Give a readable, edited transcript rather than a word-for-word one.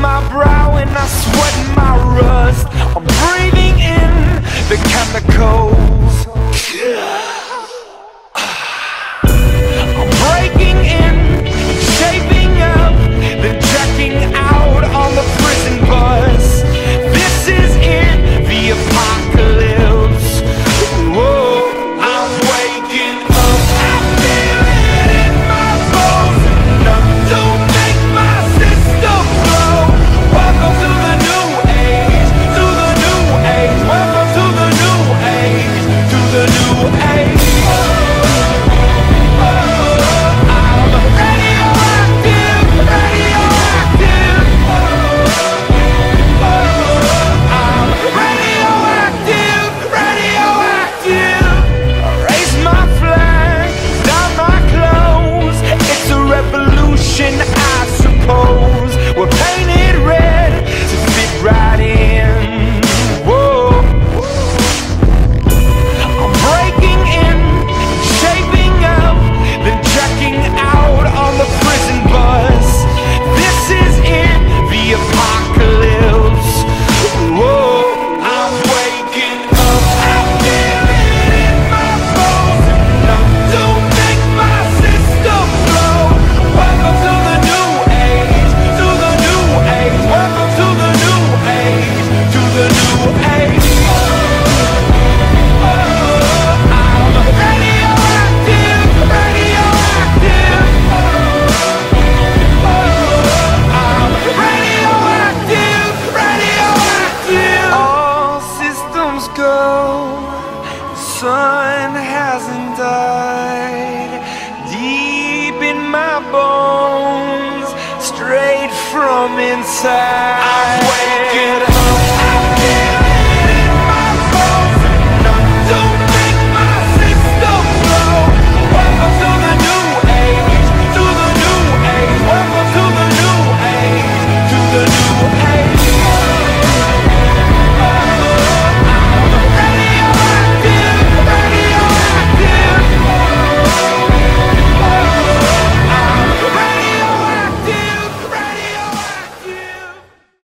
my brow and I sweat my rust. I'm breathing in the chemicals. I'm breaking in, shaping up, then checking out on the prison bus. This is it, the apocalypse. Whoa, I'm waking up. I feel it in my bones, enough to make my system blow. Welcome to the new age, to the new age. Welcome to the new age, to the new age. Bones straight from inside.